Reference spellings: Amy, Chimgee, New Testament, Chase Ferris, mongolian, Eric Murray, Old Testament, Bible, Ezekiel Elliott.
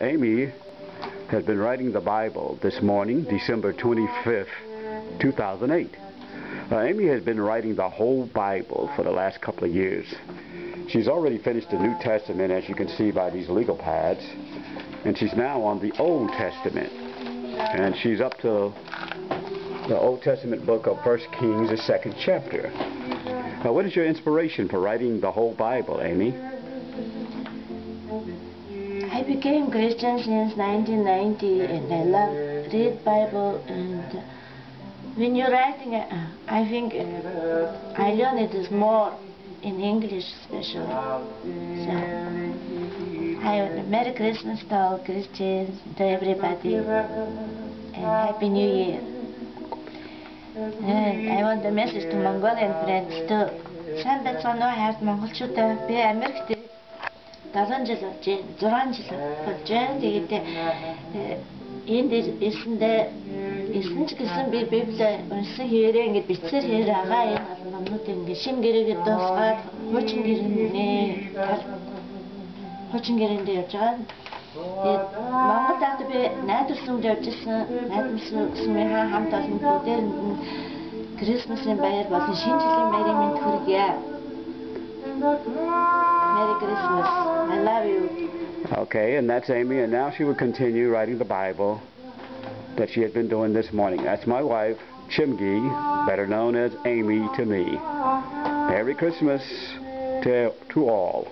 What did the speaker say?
Amy has been writing the Bible this morning, December 25th, 2008. Amy has been writing the whole Bible for the last couple of years. She's already finished the New Testament, as you can see by these legal pads, and she's now on the Old Testament. And she's up to the Old Testament book of 1 Kings, the second chapter. Now, what is your inspiration for writing the whole Bible, Amy? I became Christian since 1990, and I love read Bible, and when you're writing, I think I learn it is more in English, especially. So, Merry Christmas to all Christians, to everybody, and Happy New Year. And I want the message to Mongolian friends too. Сайн байцгаана уу, хайрт монголчуудаа. Би Америкт 7 жил болж байна. 6 жил болж байна. Тэгээд энд ирсэндээ Эсэнч гэсэн би Библийг уншсан хэрэг ингээд бичсээр хэрэг агаа энэ номнууд ингээд Шимгэрээгээ дуусгаад Хуучин гэрэндээ явж байгаа. Тэгээд Монгол дахь би найдвар сүмд явж ирсэн. Найдвар сүмийн хамт олон бүгдээр Крисмасийн баяр болон шинэ жилийн баярыг минь хүргэе. Merry Christmas. I love you. Okay, and that's Amy, and now she will continue writing the Bible that she had been doing this morning. That's my wife, Chimgee, better known as Amy to me. Merry Christmas to all.